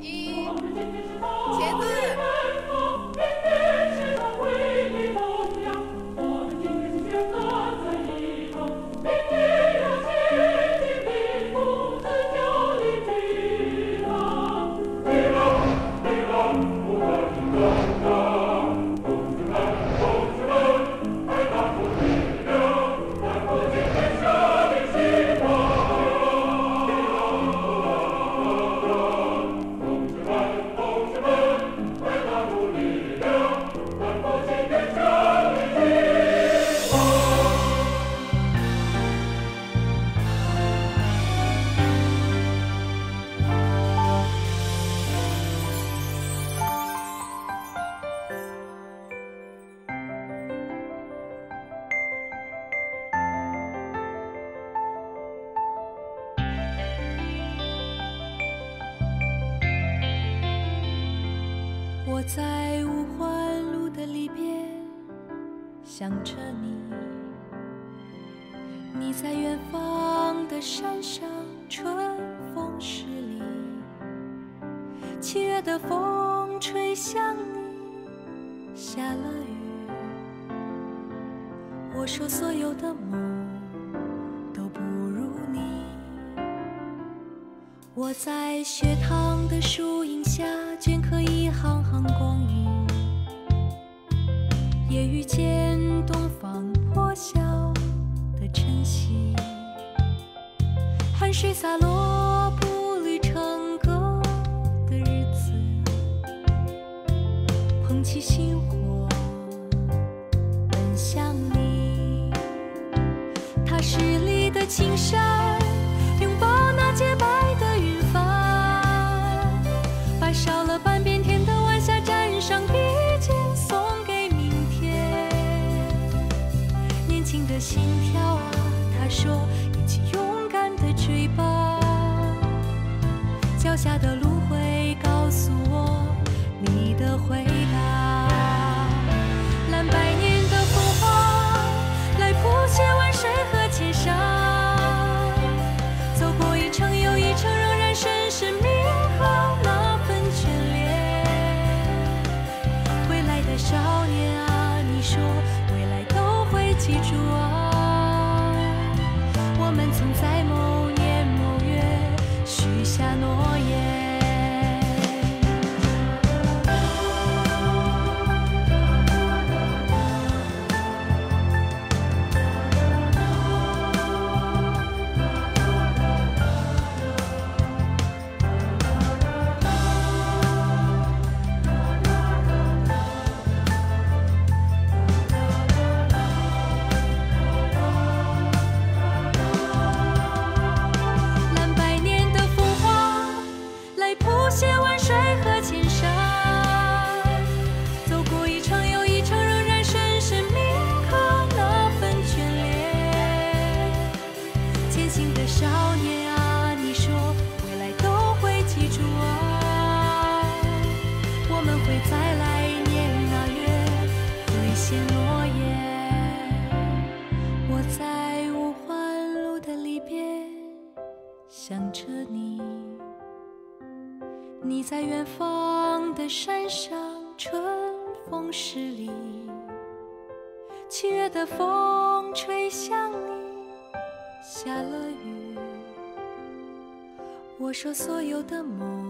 一，茄子。 我在五环路的里边想着你，你在远方的山上春风十里，七月的风吹向你，下了雨。我说所有的梦都不如你。我在学堂的树荫下镌刻一行行光影。 也遇见东方破晓的晨曦，汗水洒落步履成歌的日子，捧起心火奔向你。踏实里的青山，拥抱那洁白的云帆，白捎了半边天的晚霞，沾上一件送给。 轻的心跳啊，他说：“一起勇敢的追吧。”脚下的路会告诉我你的回答。蓝百年的风花，来谱写万水和千山。走过一程又一程，仍然深深铭刻那份眷恋。未来的少年啊，你说。 记住啊，我们曾在某年某月许下诺言。 想着你，你在远方的山上，春风十里，七月的风吹向你，下了雨。我说所有的梦。